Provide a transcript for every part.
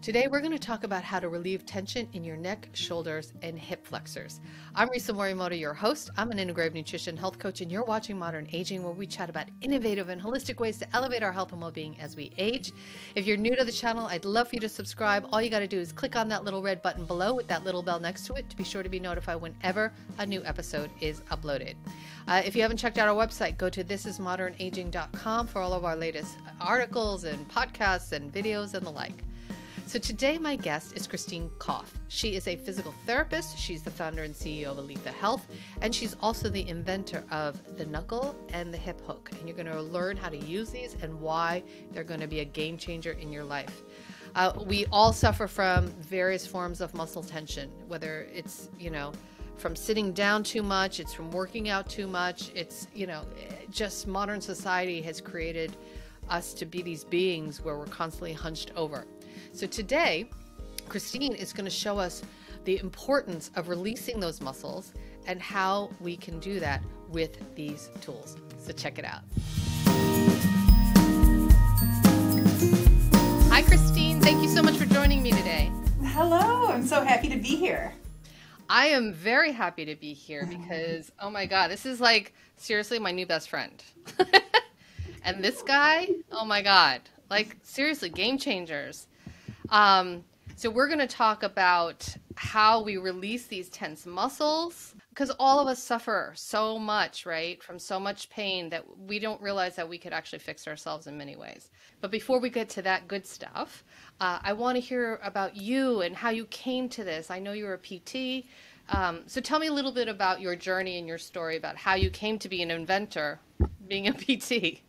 Today we're going to talk about how to relieve tension in your neck, shoulders, and hip flexors. I'm Risa Morimoto, your host. I'm an integrative nutrition health coach, and you're watching Modern Aging, where we chat about innovative and holistic ways to elevate our health and well-being as we age. If you're new to the channel, I'd love for you to subscribe. All you got to do is click on that little red button below with that little bell next to it to be sure to be notified whenever a new episode is uploaded. If you haven't checked out our website, go to thisismodernaging.com for all of our latest articles and podcasts and videos and the like. So today my guest is Christine Koth. She is a physical therapist. She's the founder and CEO of Aletha Health, and she's also the inventor of the Knuckle and the Hip Hook. And you're going to learn how to use these and why they're going to be a game changer in your life. We all suffer from various forms of muscle tension, whether it's, from sitting down too much, it's from working out too much, it's, just modern society has created us to be these beings where we're constantly hunched over. So today, Christine is going to show us the importance of releasing those muscles and how we can do that with these tools. So check it out. Hi, Christine. Thank you so much for joining me today. Hello. I'm so happy to be here. I am very happy to be here because, oh my God, this is like seriously my new best friend. And this guy, oh my God, like seriously, game changers. So we're going to talk about how we release these tense muscles, because all of us suffer so much, right, from so much pain that we don't realize that we could actually fix ourselves in many ways. But before we get to that good stuff, I want to hear about you and how you came to this. I know you're a PT. So tell me a little bit about your journey and your story about how you came to be an inventor, being a PT.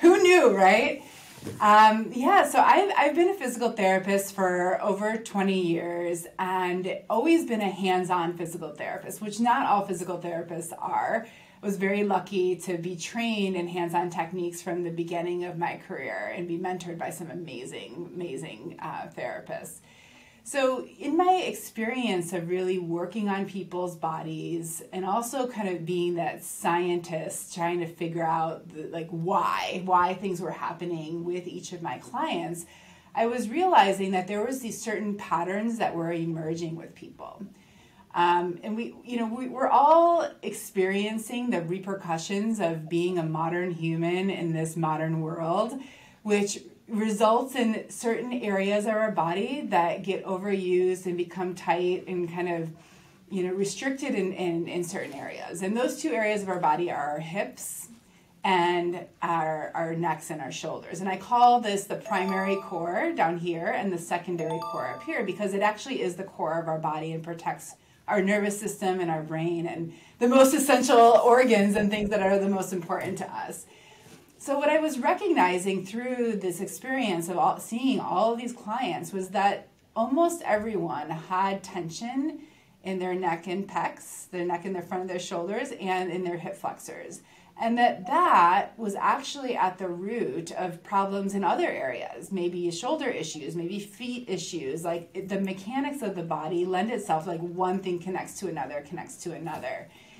Who knew, right? Yeah, so I've been a physical therapist for over 20 years and always been a hands-on physical therapist, which not all physical therapists are. I was very lucky to be trained in hands-on techniques from the beginning of my career and be mentored by some amazing, amazing therapists. So in my experience of really working on people's bodies and also kind of being that scientist trying to figure out why things were happening with each of my clients, I was realizing that there was these certain patterns that were emerging with people. And we're all experiencing the repercussions of being a modern human in this modern world, which results in certain areas of our body that get overused and become tight and kind of, restricted in certain areas. And those two areas of our body are our hips and our necks and our shoulders. And I call this the primary core down here and the secondary core up here, because it actually is the core of our body and protects our nervous system and our brain and the most essential organs and things that are the most important to us. So what I was recognizing through this experience of seeing all of these clients was that almost everyone had tension in their neck and pecs, their neck and the front of their shoulders, and in their hip flexors. And that was actually at the root of problems in other areas, maybe shoulder issues, maybe feet issues. Like the mechanics of the body lend itself, like one thing connects to another.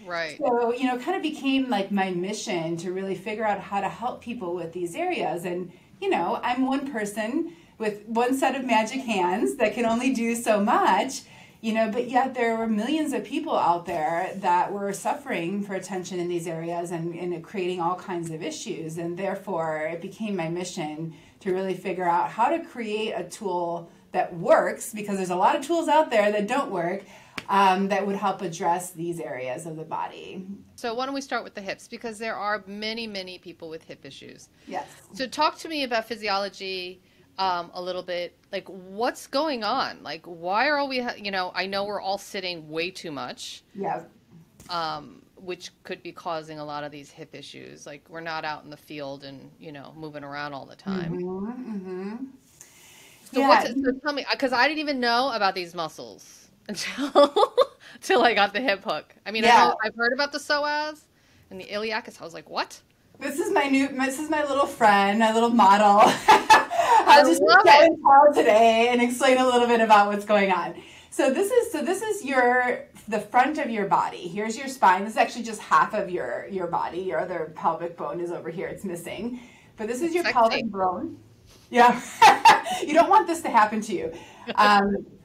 Right. So, kind of became like my mission to really figure out how to help people with these areas. And, I'm one person with one set of magic hands that can only do so much, but yet there were millions of people out there that were suffering for tension in these areas and creating all kinds of issues. And therefore, it became my mission to really figure out how to create a tool that works, because there's a lot of tools out there that don't work, that would help address these areas of the body. So why don't we start with the hips, because there are many, many people with hip issues. Yes. So talk to me about physiology a little bit. Like, what's going on? Like, why are we, I know we're all sitting way too much. Yeah. Which could be causing a lot of these hip issues. Like, we're not out in the field and, moving around all the time. Mm-hmm, mm-hmm. So, yeah. So tell me, because I didn't even know about these muscles until I got the hip hook. I mean, yeah. I've heard about the Psoas and the Iliacus. I was like, what? This is my little friend, my little model. I'll just get in town today and explain a little bit about what's going on. So this is the front of your body. Here's your spine. This is actually just half of your body. Your other pelvic bone is over here. It's missing. But this is your pelvic bone. Yeah. You don't want this to happen to you.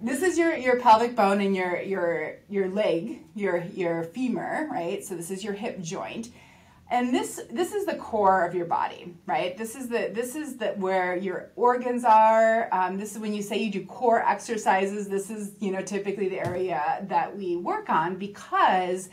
This is your pelvic bone and your leg, your femur, right? So this is your hip joint. And this is the core of your body, right? This is where your organs are. This is when you say you do core exercises. This is, you know, typically the area that we work on, because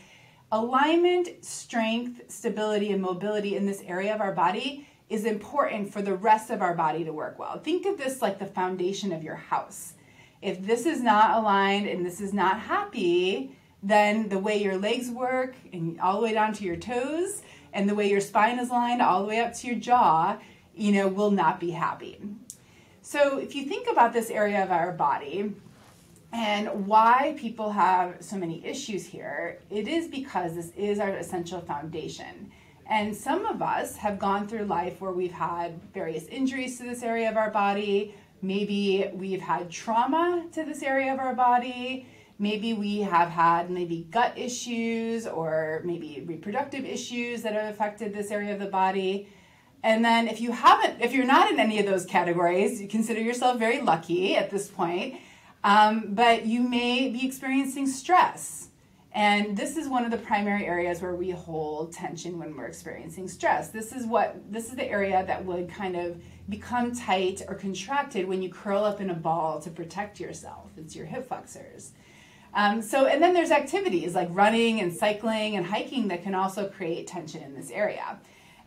alignment, strength, stability, and mobility in this area of our body is important for the rest of our body to work well. Think of this like the foundation of your house. If this is not aligned and this is not happy, then the way your legs work and all the way down to your toes, and the way your spine is lined all the way up to your jaw, you know, will not be happy. So if you think about this area of our body and why people have so many issues here, it is because this is our essential foundation. And some of us have gone through life where we've had various injuries to this area of our body. Maybe we've had trauma to this area of our body. Maybe we have had gut issues, or maybe reproductive issues that have affected this area of the body. And then if you're not in any of those categories, you consider yourself very lucky at this point. But you may be experiencing stress. And this is one of the primary areas where we hold tension when we're experiencing stress. This is the area that would kind of become tight or contracted when you curl up in a ball to protect yourself. It's your hip flexors. And then there's activities like running and cycling and hiking that can also create tension in this area.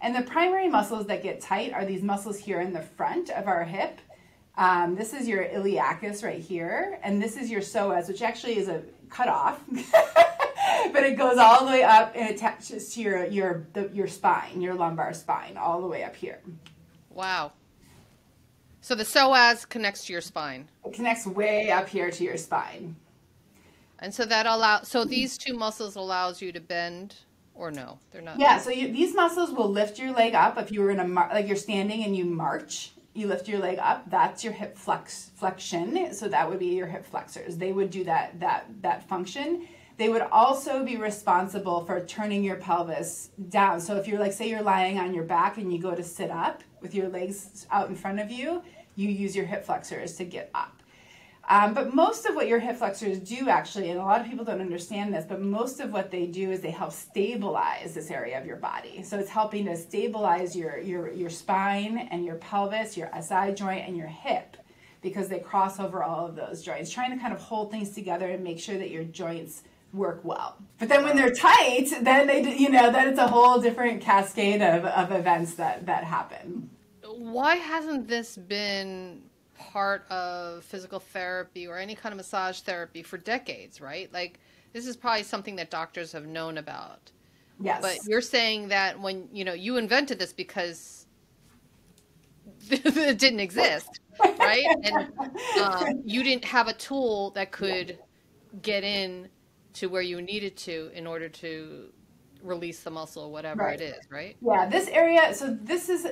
And the primary muscles that get tight are these muscles here in the front of our hip. This is your iliacus right here, and this is your psoas, which actually is a cutoff, but it goes all the way up and attaches to your spine, your lumbar spine, all the way up here. Wow. So the psoas connects to your spine. It connects way up here to your spine. And so these two muscles allows you to bend, or no, they're not. Yeah. So these muscles will lift your leg up. If you were like you're standing and you march, you lift your leg up. That's your hip flexion. So that would be your hip flexors. They would do that function. They would also be responsible for turning your pelvis down. So if you're say you're lying on your back and you go to sit up with your legs out in front of you, you use your hip flexors to get up. But most of what your hip flexors do actually, and a lot of people don't understand this, but most of what they do is they help stabilize this area of your body. So it's helping to stabilize your spine and your pelvis, your SI joint, and your hip, because they cross over all of those joints, trying to kind of hold things together and make sure that your joints work well. But then when they're tight, then then it's a whole different cascade of events that happen. Why hasn't this been part of physical therapy or any kind of massage therapy for decades, right? Like, this is probably something that doctors have known about. Yes. But you're saying that when, you invented this because it didn't exist, right? And you didn't have a tool that could get in to where you needed to in order to release the muscle, whatever it is, right? Yeah, this area, so this is,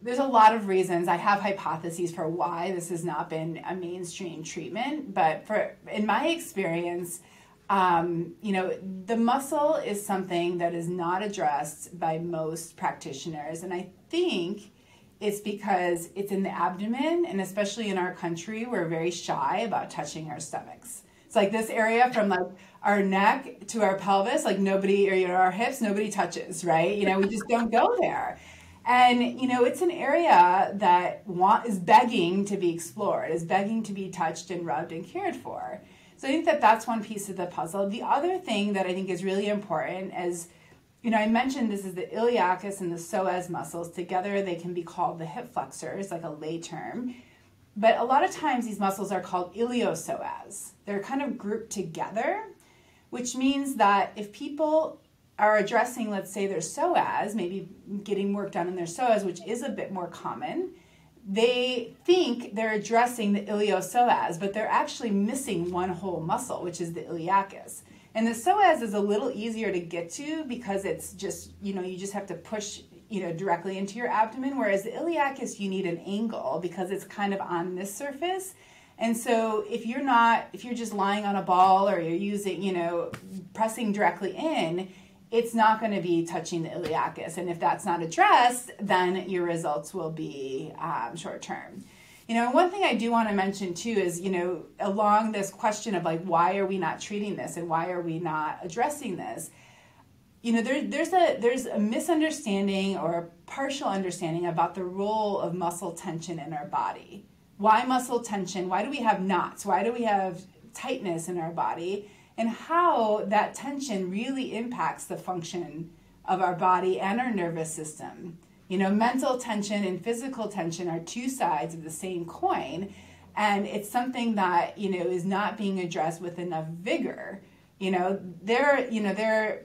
there's a lot of reasons. I have hypotheses for why this has not been a mainstream treatment, but in my experience, the muscle is something that is not addressed by most practitioners, and I think it's because it's in the abdomen, and especially in our country, we're very shy about touching our stomachs. It's like this area from our neck to our pelvis, nobody, or our hips, nobody touches, right? We just don't go there. And, it's an area that is begging to be explored, is begging to be touched and rubbed and cared for. So I think that's one piece of the puzzle. The other thing that I think is really important is, I mentioned this is the iliacus and the psoas muscles. Together they can be called the hip flexors, like a lay term. But a lot of times these muscles are called iliopsoas. They're kind of grouped together, which means that if people are addressing, let's say, their psoas, maybe getting work done in their psoas, which is a bit more common, they think they're addressing the iliopsoas, but they're actually missing one whole muscle, which is the iliacus. And the psoas is a little easier to get to because it's just, you just have to push directly into your abdomen, whereas the iliacus, you need an angle because it's kind of on this surface. And so if you're just lying on a ball or you're pressing directly in, it's not going to be touching the iliacus. And if that's not addressed, then your results will be short term. You know, one thing I do want to mention too is, you know, along this question of like, why are we not treating this and why are we not addressing this? You know, there's a misunderstanding or a partial understanding about the role of muscle tension in our body. Why muscle tension? Why do we have knots? Why do we have tightness in our body? And how that tension really impacts the function of our body and our nervous system. You know, mental tension and physical tension are two sides of the same coin, and it's something that, you know, is not being addressed with enough vigor. There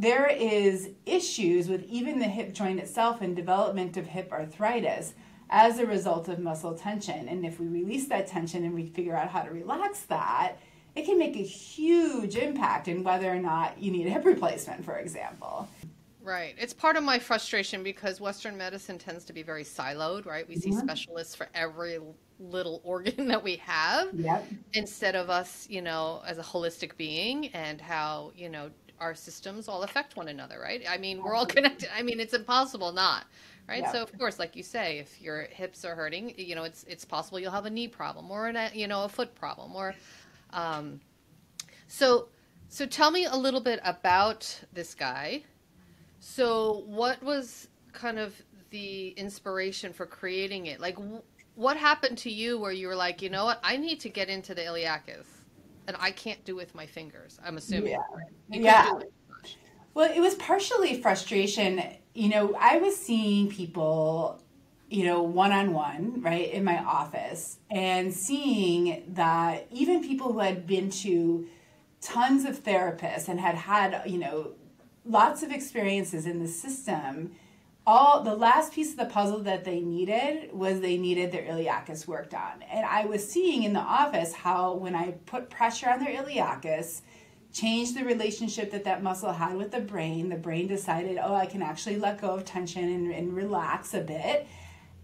is issues with even the hip joint itself and development of hip arthritis as a result of muscle tension. And if we release that tension and we figure out how to relax that, it can make a huge impact in whether or not you need a hip replacement, for example. Right. It's part of my frustration because Western medicine tends to be very siloed, right? We see specialists for every little organ that we have instead of us, you know, as a holistic being and how, you know, our systems all affect one another, right? I mean, we're all connected. I mean, it's impossible not, right? Yeah. So of course, like you say, if your hips are hurting, you know, it's possible you'll have a knee problem or a foot problem or, so tell me a little bit about this guy. So what was kind of the inspiration for creating it? Like what happened to you where you were like, you know what, I need to get into the iliacus? And I can't do with my fingers, I'm assuming. Well, it was partially frustration. You know, I was seeing people, you know, one-on-one, right, in my office, and seeing that even people who had been to tons of therapists and had, you know, lots of experiences in the system, all the last piece of the puzzle that they needed was they needed their iliacus worked on. And I was seeing in the office how when I put pressure on their iliacus, changed the relationship that muscle had with the brain decided, oh, I can actually let go of tension and relax a bit,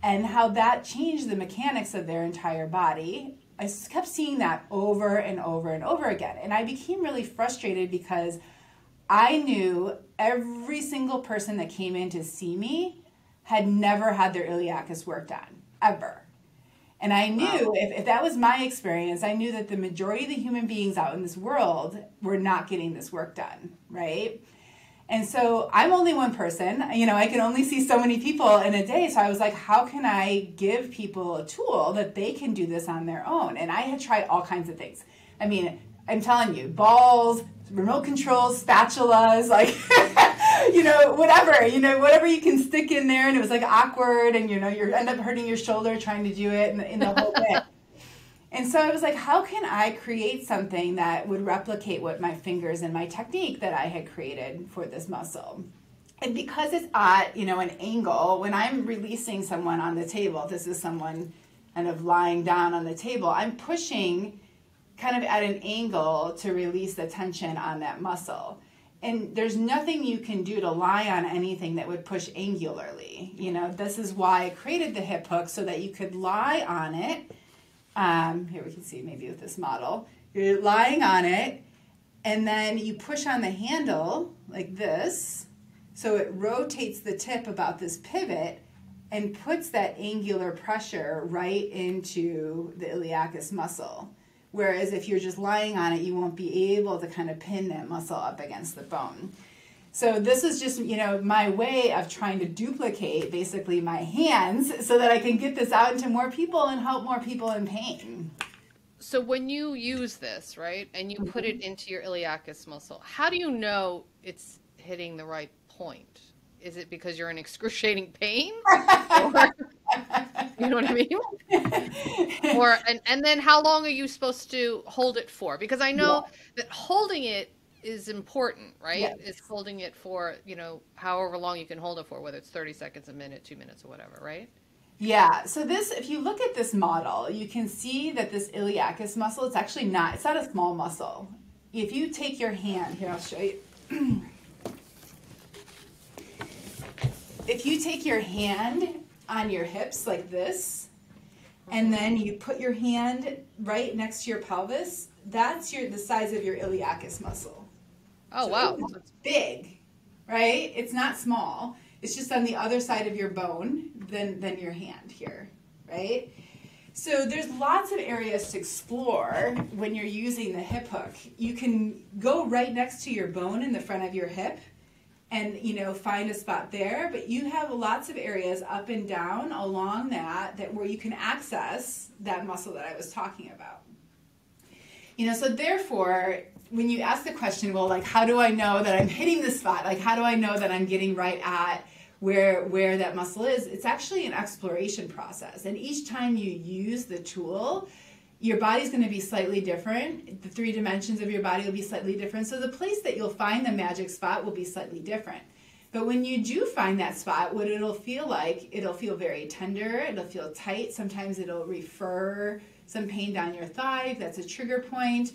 and how that changed the mechanics of their entire body. I kept seeing that over and over and over again. And I became really frustrated because I knew every single person that came in to see me had never had their iliacus worked on, ever. And I knew if that was my experience, I knew that the majority of the human beings out in this world were not getting this work done, right? And so I'm only one person. You know, I can only see so many people in a day. So I was like, how can I give people a tool that they can do this on their own? And I had tried all kinds of things. I mean, I'm telling you, balls, remote controls, spatulas, like, you know, whatever you can stick in there. And it was like awkward and, you know, you end up hurting your shoulder trying to do it in the whole bit. And so I was like, how can I create something that would replicate what my fingers and my technique that I had created for this muscle? And because it's at, you know, an angle, when I'm releasing someone on the table, this is someone kind of lying down on the table, I'm pushing kind of at an angle to release the tension on that muscle. And there's nothing you can do to lie on anything that would push angularly. You know, this is why I created the hip hook, so that you could lie on it. Here we can see maybe with this model, you're lying on it and then you push on the handle like this. So it rotates the tip about this pivot and puts that angular pressure right into the iliacus muscle. Whereas if you're just lying on it, you won't be able to kind of pin that muscle up against the bone. So this is just, you know, my way of trying to duplicate basically my hands so that I can get this out into more people and help more people in pain. So when you use this, right, and you put it into your iliacus muscle, how do you know it's hitting the right point? Is it because you're in excruciating pain? You know what I mean? Or and then how long are you supposed to hold it for? Because I know that holding it is important, right? Yes. It's holding it for, you know, however long you can hold it for, whether it's 30 seconds, a minute, 2 minutes, or whatever, right? Yeah. So this, if you look at this model, you can see that this iliacus muscle, it's actually not, it's not a small muscle. If you take your hand, here, I'll show you. If you take your hand on your hips like this, and then you put your hand right next to your pelvis, that's the size of your iliacus muscle. Oh, wow. It's big, right? It's not small. It's just on the other side of your bone than your hand here, right? So there's lots of areas to explore when you're using the hip hook. You can go right next to your bone in the front of your hip and, you know, find a spot there, but you have lots of areas up and down along that where you can access that muscle that I was talking about. You know, so therefore, when you ask the question, well, like, how do I know that I'm hitting the spot? Like, how do I know that I'm getting right at where that muscle is? It's actually an exploration process. And each time you use the tool, your body's going to be slightly different. The three dimensions of your body will be slightly different. So the place that you'll find the magic spot will be slightly different. But when you do find that spot, what it'll feel like, it'll feel very tender, it'll feel tight. Sometimes it'll refer some pain down your thigh, if that's a trigger point.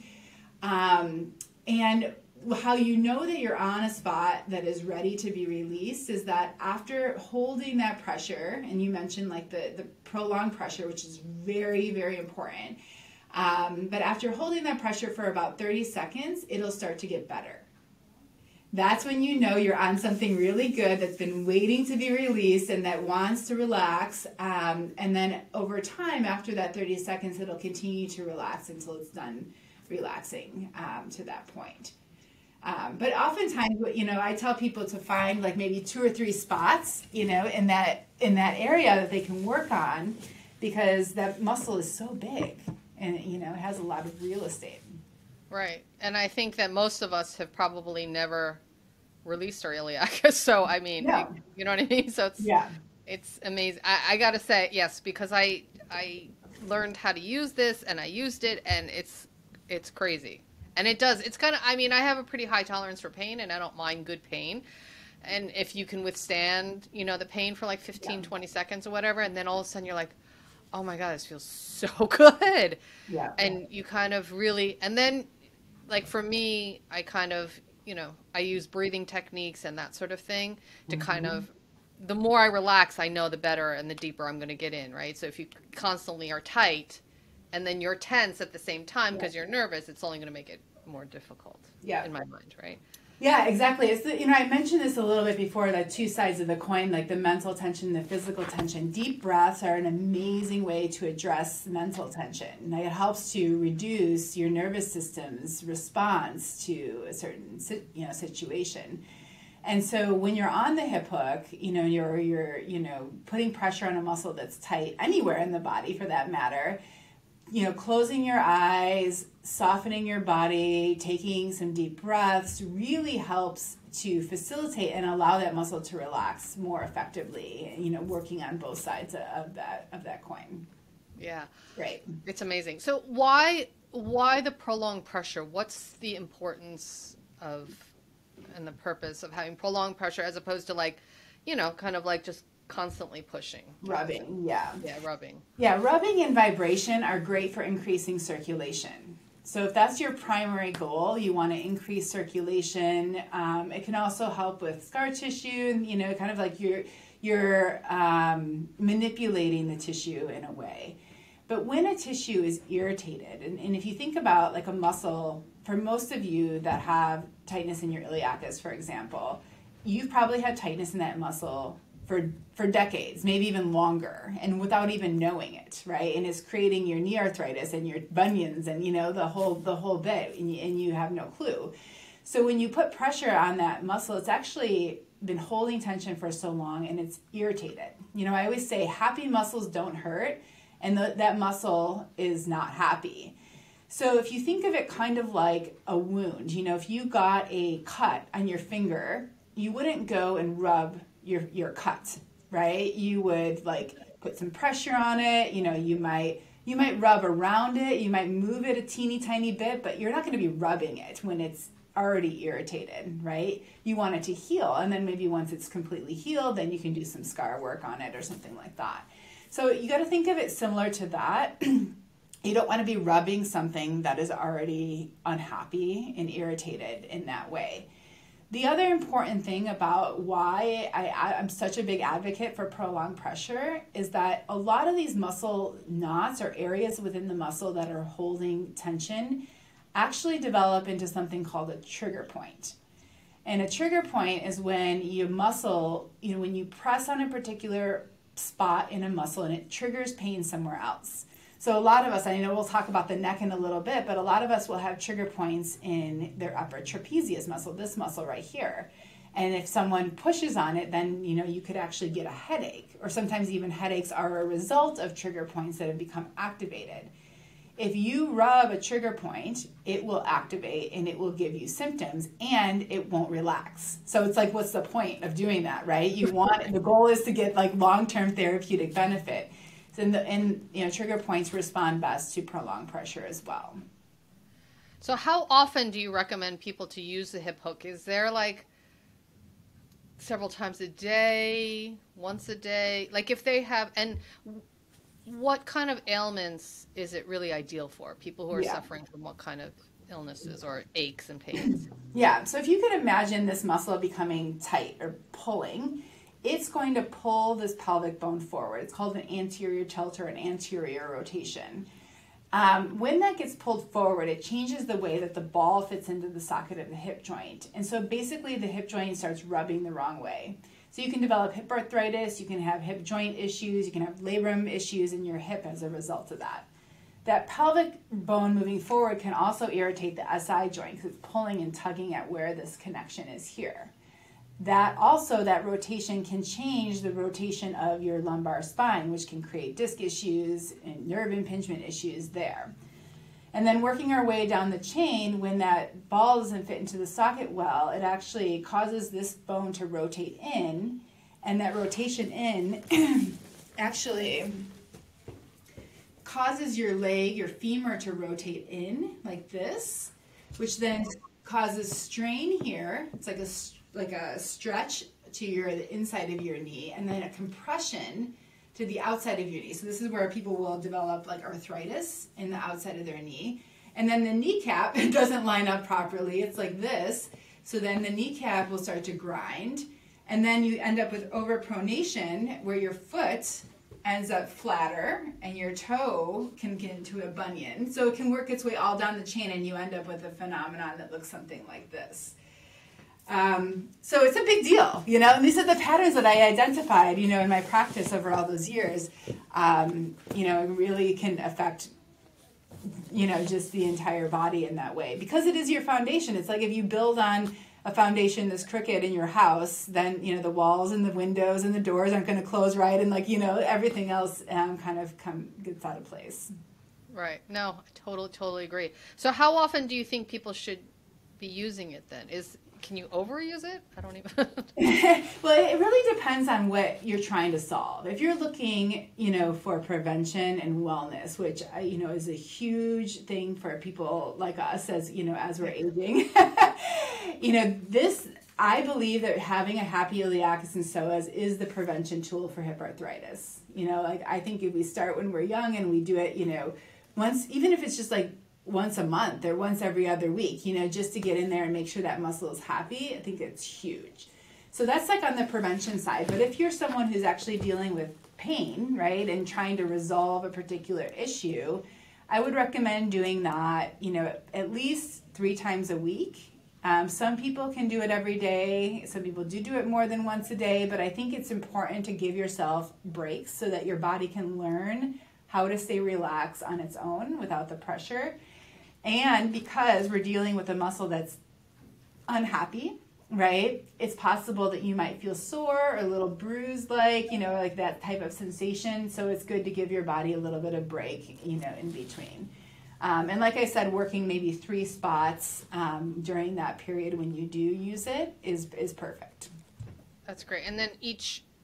And how you know that you're on a spot that is ready to be released is that after holding that pressure, and you mentioned like the prolonged pressure, which is very, very important, but after holding that pressure for about 30 seconds, it'll start to get better. That's when you know you're on something really good that's been waiting to be released and that wants to relax, and then over time, after that 30 seconds, it'll continue to relax until it's done relaxing to that point. But oftentimes, you know, I tell people to find like maybe 2 or 3 spots, you know, in that area that they can work on, because that muscle is so big and, you know, it has a lot of real estate. Right. And I think that most of us have probably never released our iliacus. So, I mean, no. You know what I mean? So it's, yeah. It's amazing. I got to say, yes, because I learned how to use this and I used it, and it's crazy. And it does. It's kind of, I mean, I have a pretty high tolerance for pain, and I don't mind good pain. And if you can withstand, you know, the pain for like 15, yeah. 20 seconds or whatever, and then all of a sudden you're like, oh my God, this feels so good. Yeah. And you kind of really, and then like for me, I kind of, you know, I use breathing techniques and that sort of thing to mm-hmm. kind of, the more I relax, I know the better and the deeper I'm going to get in, right? So if you constantly are tight, and then you're tense at the same time because yeah. you're nervous, it's only going to make it more difficult yeah. in my mind, right? Yeah, exactly. It's the, you know, I mentioned this a little bit before, the 2 sides of the coin, like the mental tension, the physical tension. Deep breaths are an amazing way to address mental tension. And it helps to reduce your nervous system's response to a certain, you know, situation. And so when you're on the hip hook, you know, you're you know, putting pressure on a muscle that's tight anywhere in the body for that matter. You know, closing your eyes, softening your body, taking some deep breaths really helps to facilitate and allow that muscle to relax more effectively, you know, working on both sides of that coin. Yeah. Right. It's amazing. So why the prolonged pressure? What's the importance of and the purpose of having prolonged pressure as opposed to, like, you know, kind of like just constantly pushing, rubbing? Yeah. Yeah. Rubbing and vibration are great for increasing circulation. So if that's your primary goal, you want to increase circulation. It can also help with scar tissue, and, you know, kind of like you're manipulating the tissue in a way. But when a tissue is irritated, and if you think about like a muscle, for most of you that have tightness in your iliacus, for example, you've probably had tightness in that muscle for decades, maybe even longer, and without even knowing it, right? And it's creating your knee arthritis and your bunions and, you know, the whole bit, and you have no clue. So when you put pressure on that muscle, it's actually been holding tension for so long, and it's irritated. You know, I always say happy muscles don't hurt, and that muscle is not happy. So if you think of it kind of like a wound, you know, if you got a cut on your finger, you wouldn't go and rub your cut, right? You would like put some pressure on it. You know, you might rub around it. You might move it a teeny tiny bit, but you're not going to be rubbing it when it's already irritated, right? You want it to heal. And then maybe once it's completely healed, then you can do some scar work on it or something like that. So you got to think of it similar to that. You don't want to be rubbing something that is already unhappy and irritated in that way. The other important thing about why I'm such a big advocate for prolonged pressure is that a lot of these muscle knots or areas within the muscle that are holding tension actually develop into something called a trigger point. And a trigger point is when your muscle, you know, when you press on a particular spot in a muscle and it triggers pain somewhere else. So a lot of us, I know we'll talk about the neck in a little bit, but a lot of us will have trigger points in their upper trapezius muscle, this muscle right here. And if someone pushes on it, then, you know, you could actually get a headache, or sometimes even headaches are a result of trigger points that have become activated. If you rub a trigger point, it will activate and it will give you symptoms and it won't relax. So it's like, what's the point of doing that, right? You want, the goal is to get like long-term therapeutic benefit. So and you know, trigger points respond best to prolonged pressure as well. So how often do you recommend people to use the hip hook? Is there like several times a day, once a day? Like if they have, and what kind of ailments is it really ideal for? People who are suffering from what kind of illnesses or aches and pains? Yeah, so if you could imagine this muscle becoming tight or pulling, it's going to pull this pelvic bone forward. It's called an anterior tilt or an anterior rotation. When that gets pulled forward, it changes the way that the ball fits into the socket of the hip joint. And so basically the hip joint starts rubbing the wrong way. So you can develop hip arthritis, you can have hip joint issues, you can have labrum issues in your hip as a result of that. That pelvic bone moving forward can also irritate the SI joint because it's pulling and tugging at where this connection is here. That also, that rotation can change the rotation of your lumbar spine, which can create disc issues and nerve impingement issues there. And then working our way down the chain, when that ball doesn't fit into the socket well, it actually causes this bone to rotate in, and that rotation in actually causes your leg, your femur, to rotate in like this, which then causes strain here. It's like a stretch to the inside of your knee, and then a compression to the outside of your knee. So this is where people will develop like arthritis in the outside of their knee. And then the kneecap doesn't line up properly. It's like this. So then the kneecap will start to grind. And then you end up with overpronation where your foot ends up flatter and your toe can get into a bunion. So it can work its way all down the chain and you end up with a phenomenon that looks something like this. So it's a big deal, you know, and these are the patterns that I identified, you know, in my practice over all those years. You know, it really can affect, you know, just the entire body in that way because it is your foundation. It's like if you build on a foundation that's crooked in your house, then, you know, the walls and the windows and the doors aren't going to close right. And like, you know, everything else kind of gets out of place. Right. No, I totally agree. So how often do you think people should be using it then? Can you overuse it? I don't even. Well, it really depends on what you're trying to solve. If you're looking, you know, for prevention and wellness, which, you know, is a huge thing for people like us as, you know, as we're aging, you know, this, I believe that having a happy iliacus and psoas is the prevention tool for hip arthritis. You know, like I think if we start when we're young and we do it, you know, once, even if it's just like once a month or once every other week, you know, just to get in there and make sure that muscle is happy, I think it's huge. So that's like on the prevention side. But if you're someone who's actually dealing with pain, right, and trying to resolve a particular issue, I would recommend doing that, you know, at least 3 times a week. Some people can do it every day. Some people do it more than once a day, but I think it's important to give yourself breaks so that your body can learn how to stay relaxed on its own without the pressure. And because we're dealing with a muscle that's unhappy, right, it's possible that you might feel sore or a little bruised, like, you know, like that type of sensation. So it's good to give your body a little bit of break, you know, in between. And like I said, working maybe 3 spots during that period when you do use it is perfect. That's great. And then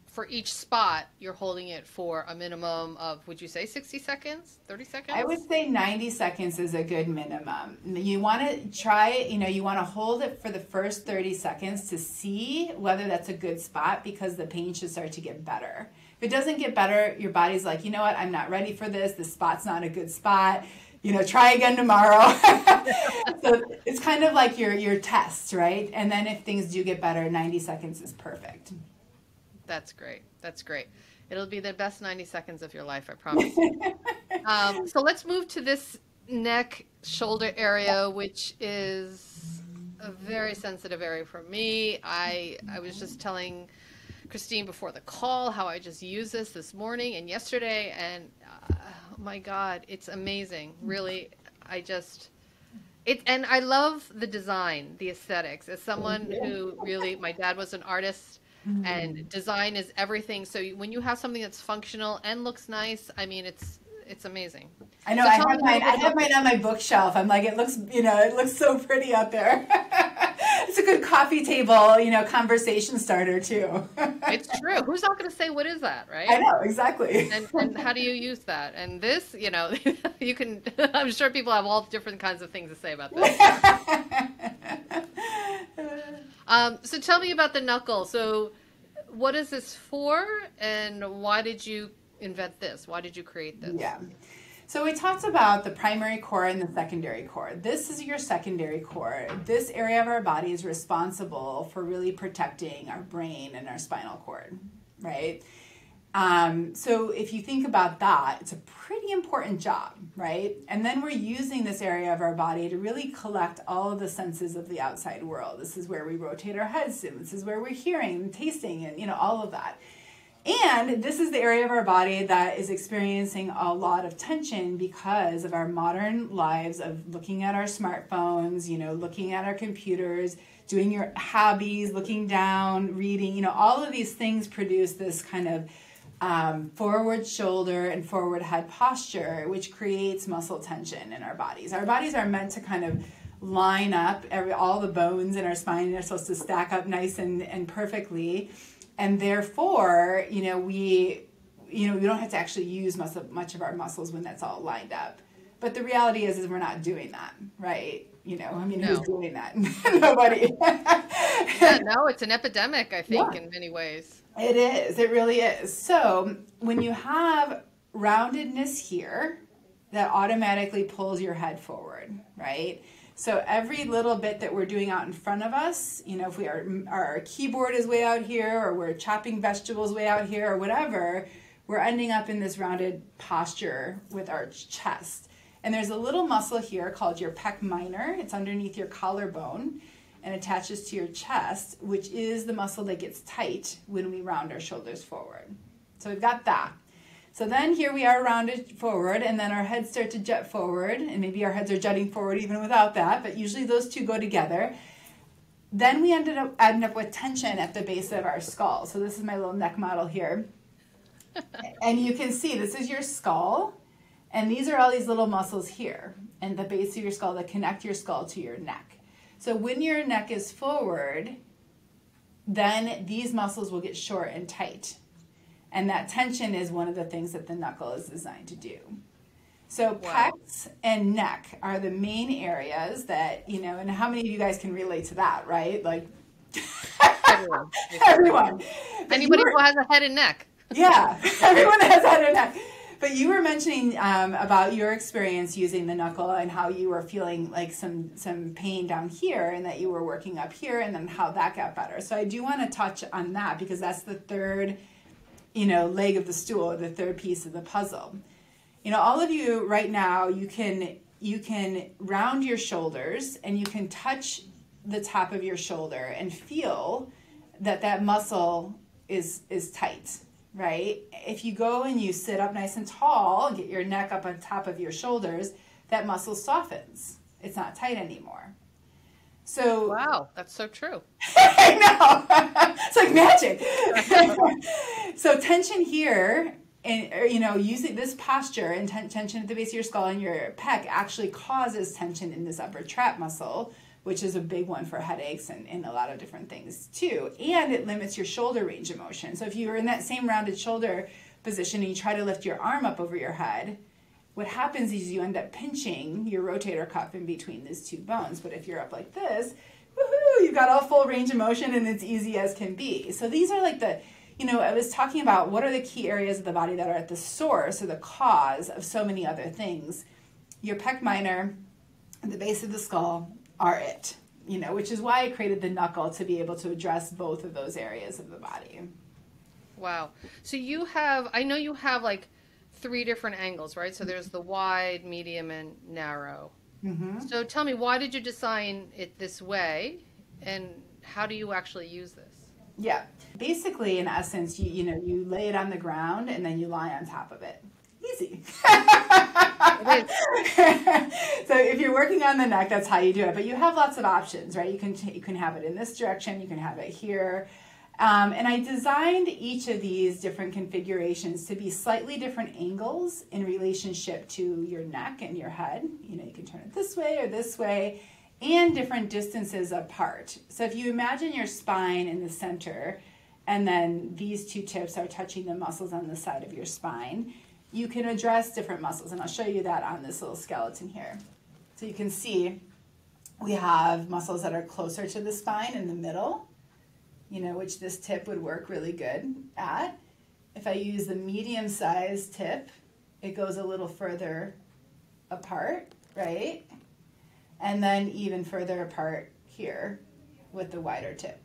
for each spot, you're holding it for a minimum of, would you say 60 seconds, 30 seconds? I would say 90 seconds is a good minimum. You want to try it, you know, you want to hold it for the first 30 seconds to see whether that's a good spot because the pain should start to get better. If it doesn't get better, your body's like, you know what, I'm not ready for this. This spot's not a good spot. You know, try again tomorrow. So it's kind of like your test, right? And then if things do get better, 90 seconds is perfect. That's great. That's great. It'll be the best 90 seconds of your life, I promise. So let's move to this neck shoulder area, which is a very sensitive area for me. I was just telling Christine before the call how I just used this morning and yesterday, and oh my God, it's amazing. Really, and I love the design, the aesthetics. As someone who really, my dad was an artist, and design is everything. So when you have something that's functional and looks nice, I mean, it's amazing. I know, so I have mine on my bookshelf. I'm like, it looks, you know, it looks so pretty out there. It's a good coffee table, you know, conversation starter too. It's true. Who's not going to say, what is that, right? I know, exactly. And how do you use that? And this, you know, you can, I'm sure people have all different kinds of things to say about this. So tell me about the Knuckle. So what is this for, and why did you invent this? Why did you create this? Yeah. So we talked about the primary core and the secondary core. This is your secondary core. This area of our body is responsible for really protecting our brain and our spinal cord, right? So if you think about that, it's a pretty important job, right? And then we're using this area of our body to really collect all of the senses of the outside world. This is where we rotate our heads, and this is where we're hearing and tasting and, you know, all of that. And this is the area of our body that is experiencing a lot of tension because of our modern lives of looking at our smartphones, you know, looking at our computers, doing your hobbies, looking down, reading, you know, all of these things produce this kind of forward shoulder and forward head posture, which creates muscle tension in our bodies. Our bodies are meant to kind of line up, all the bones in our spine are supposed to stack up nice and perfectly. And therefore, you know, we don't have to actually use much of our muscles when that's all lined up. But the reality is we're not doing that, right? You know, I mean, no. Who's doing that? Nobody. Yeah, no, it's an epidemic, I think, in many ways. It is. It really is. So when you have roundedness here, that automatically pulls your head forward, right? So every little bit that we're doing out in front of us, you know, if we are, our keyboard is way out here, or we're chopping vegetables way out here, or whatever, we're ending up in this rounded posture with our chest. And there's a little muscle here called your pec minor. It's underneath your collarbone and attaches to your chest, which is the muscle that gets tight when we round our shoulders forward. So we've got that. So then here we are rounded forward, and then our heads start to jet forward, and maybe our heads are jutting forward even without that, but usually those two go together. Then we end up with tension at the base of our skull. So this is my little neck model here. And you can see this is your skull, and these are all these little muscles here and the base of your skull that connect your skull to your neck. So when your neck is forward, then these muscles will get short and tight. And that tension is one of the things that the Knuckle is designed to do. So pecs and neck are the main areas that, you know, and how many of you guys can relate to that, right? Like everyone. Everyone. Anybody who has a head and neck. Yeah, everyone has a head and neck. But you were mentioning about your experience using the Knuckle and how you were feeling like some pain down here and that you were working up here and then how that got better. So I do want to touch on that because that's the third, you know, leg of the stool, the third piece of the puzzle. You know, all of you right now, you can round your shoulders and you can touch the top of your shoulder and feel that that muscle is tight, right? If you go and you sit up nice and tall, get your neck up on top of your shoulders, that muscle softens. It's not tight anymore. So wow, that's so true. I know. It's like magic. So tension here, and you know, using this posture and tension at the base of your skull and your pec actually causes tension in this upper trap muscle, which is a big one for headaches and a lot of different things too. And it limits your shoulder range of motion. So if you were in that same rounded shoulder position and you try to lift your arm up over your head, what happens is you end up pinching your rotator cuff in between these two bones. But if you're up like this, woohoo, you've got all full range of motion and it's easy as can be. So these are like the, you know, I was talking about what are the key areas of the body that are at the source or the cause of so many other things. Your pec minor, the base of the skull are it, you know, which is why I created the Knuckle to be able to address both of those areas of the body. Wow. So you have, I know you have like, 3 different angles, right? So there's the wide, medium, and narrow. Mm-hmm. So tell me, why did you design it this way, and how do you actually use this? Yeah, basically, in essence, you lay it on the ground and then you lie on top of it. Easy. So if you're working on the neck, that's how you do it. But you have lots of options, right? You can have it in this direction. You can have it here. And I designed each of these different configurations to be slightly different angles in relationship to your neck and your head. You know, you can turn it this way or this way, and different distances apart. So if you imagine your spine in the center, and then these two tips are touching the muscles on the side of your spine, you can address different muscles. And I'll show you that on this little skeleton here. So you can see we have muscles that are closer to the spine in the middle, you know, which this tip would work really good at. If I use the medium-sized tip, it goes a little further apart, right? And then even further apart here with the wider tip.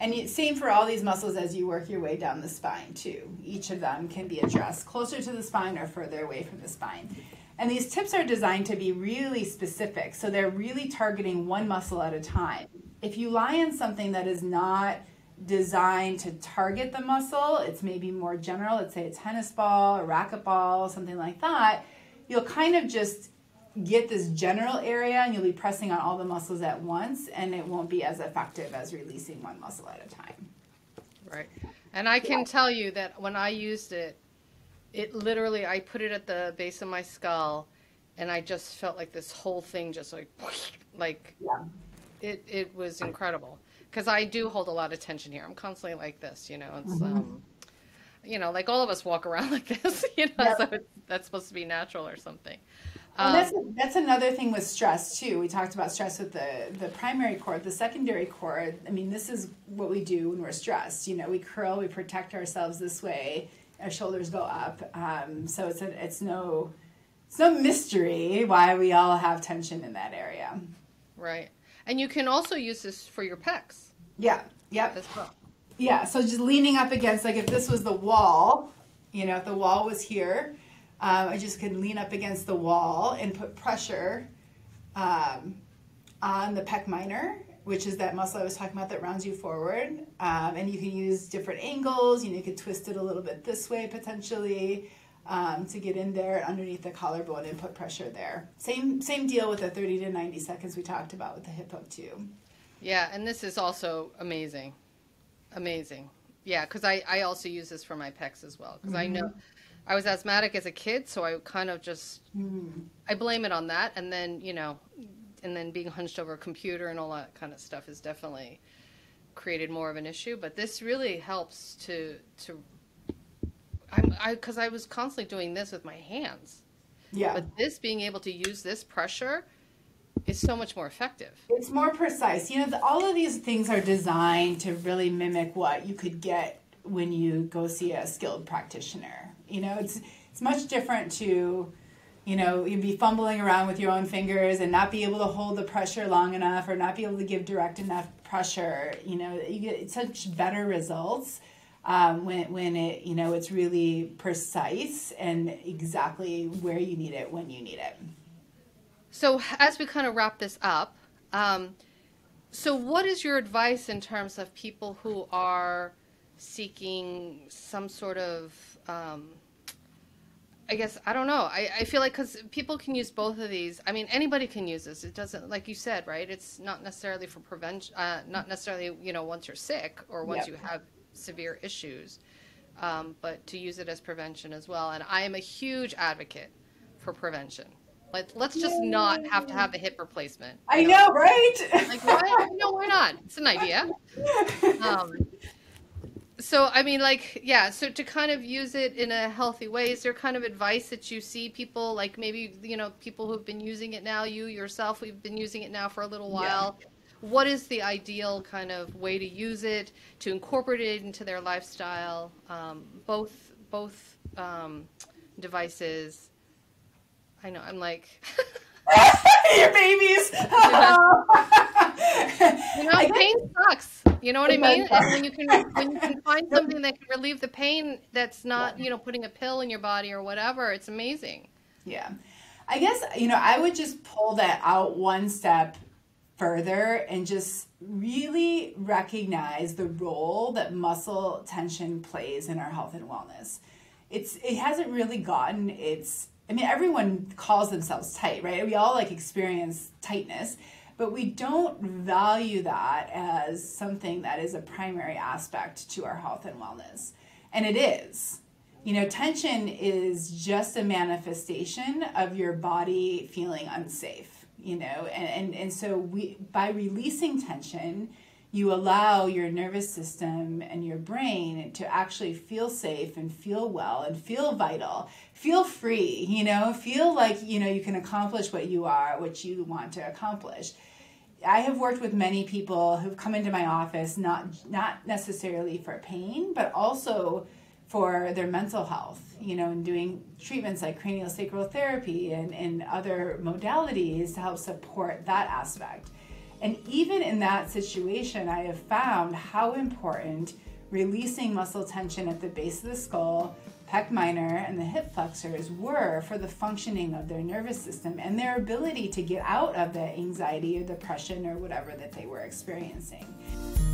And you, same for all these muscles as you work your way down the spine too. Each of them can be addressed closer to the spine or further away from the spine. And these tips are designed to be really specific, so they're really targeting one muscle at a time. If you lie on something that is not designed to target the muscle, it's maybe more general, let's say a tennis ball, a racquetball, something like that, you'll kind of just get this general area and you'll be pressing on all the muscles at once, and it won't be as effective as releasing one muscle at a time. Right. And I can tell you that when I used it, it literally, I put it at the base of my skull and I just felt like this whole thing just like it was incredible. Because I do hold a lot of tension here. I'm constantly like this, you know. It's, you know, like all of us walk around like this, you know. Yep. So that's supposed to be natural or something. And that's another thing with stress too. We talked about stress with the primary cord, the secondary cord. I mean, this is what we do when we're stressed. You know, we curl, we protect ourselves this way. Our shoulders go up. So it's no mystery why we all have tension in that area. Right. And you can also use this for your pecs. Yeah. Yep. As well. Yeah. So just leaning up against, like if this was the wall, you know, if the wall was here, I just could lean up against the wall and put pressure on the pec minor, which is that muscle I was talking about that rounds you forward. And you can use different angles. You know, you could twist it a little bit this way potentially to get in there underneath the collarbone and put pressure there. Same deal with the 30 to 90 seconds we talked about with the hip hook too. Yeah, and this is also amazing. Amazing. Yeah, because I also use this for my pecs as well, because I know I was asthmatic as a kid, so I kind of just, I blame it on that. And then, you know, and then being hunched over a computer and all that kind of stuff has definitely created more of an issue. But this really helps because I was constantly doing this with my hands. Yeah. But this, being able to use this pressure is so much more effective. It's more precise. You know, all of these things are designed to really mimic what you could get when you go see a skilled practitioner. You know, it's much different to, you know, you'd be fumbling around with your own fingers and not be able to hold the pressure long enough or not be able to give direct enough pressure. You know, you get such better results when it, you know, it's really precise and exactly where you need it when you need it. So as we kind of wrap this up, so what is your advice in terms of people who are seeking some sort of, I guess, I don't know. I feel like, because people can use both of these. I mean, anybody can use this. It doesn't, like you said, right? It's not necessarily for prevention, not necessarily, you know, once you're sick or once you have severe issues, but to use it as prevention as well. And I am a huge advocate for prevention. Like, let's just not have to have a hip replacement. I know, right? Like, why? No, why not? It's an idea. So, I mean, like, yeah, so to kind of use it in a healthy way, is there kind of advice that you see people, like maybe, you know, people who've been using it now, you yourself, we've been using it now for a little while. Yeah. What is the ideal kind of way to use it, to incorporate it into their lifestyle, both devices? I know, I'm like... Your babies! You know, pain sucks. You know what I mean? And when you can find something that can relieve the pain that's not, you know, putting a pill in your body or whatever, it's amazing. Yeah. I guess, you know, I would just pull that out one step further and just really recognize the role that muscle tension plays in our health and wellness. It hasn't really gotten its, I mean, everyone calls themselves tight, right? We all like experience tightness, but we don't value that as something that is a primary aspect to our health and wellness. And it is. You know, tension is just a manifestation of your body feeling unsafe, you know, and so by releasing tension, you allow your nervous system and your brain to actually feel safe and feel well and feel vital, feel free, you know, feel like, you know, you can accomplish what you want to accomplish. I have worked with many people who've come into my office, not necessarily for pain, but also for their mental health, you know, and doing treatments like craniosacral therapy and other modalities to help support that aspect. And even in that situation, I have found how important releasing muscle tension at the base of the skull, pec minor, and the hip flexors were for the functioning of their nervous system and their ability to get out of the anxiety or depression or whatever that they were experiencing.